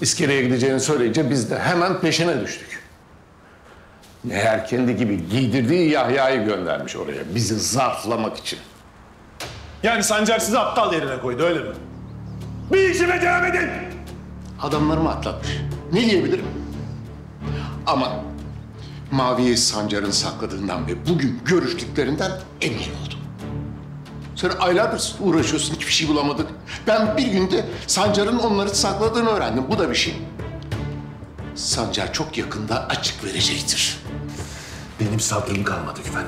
İskele'ye gideceğini söyleyince biz de hemen peşine düştük. Meğer kendi gibi giydirdiği Yahya'yı göndermiş oraya, bizi zarflamak için. Yani Sancar sizi aptal yerine koydu, öyle mi? Bir işime devam edin! Adamlarımı atlatmış. Ne diyebilirim? Ama Mavi'yi Sancar'ın sakladığından ve bugün görüştüklerinden emin oldum. Sen aylardır uğraşıyorsun, hiçbir şey bulamadık. Ben bir günde Sancar'ın onları sakladığını öğrendim. Bu da bir şey. Sancar çok yakında açık verecektir. Benim sabrım kalmadı Güven.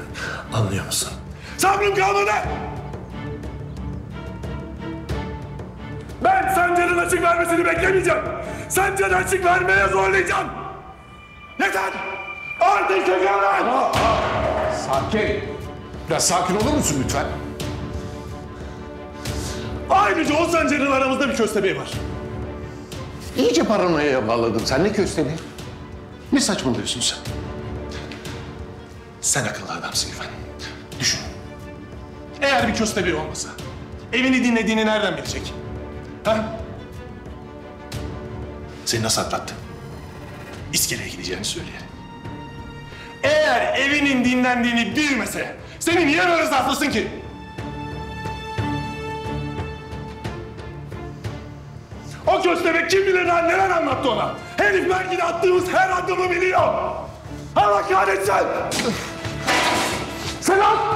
Anlıyor musun? Sabrım kalmadı! Ben Sancar'ın açık vermesini beklemeyeceğim. Sancar'ı açık vermeye zorlayacağım. Yeter! Artık çekiyorlar! Sakin. Biraz sakin olur musun lütfen? Ayrıca o Sancar'ın aramızda bir köstebeği var. İyice paranoyaya bağladın. Sen ne köstebeği? Ne saçmalıyorsun sen? Sen akıllı adamsın İrfan. Düşün. Eğer bir köstebeği olmasa evini dinlediğini nereden bilecek? Ha? Seni nasıl atlattı? İskele'ye gideceğini söyleyerek. Eğer evinin dinlendiğini bilmese seni niye böyle saklasın ki? O köstebek kim bilir lan neler anlattı ona? Herif belki de attığımız her adımı biliyor. Allah kahretsin! Selam!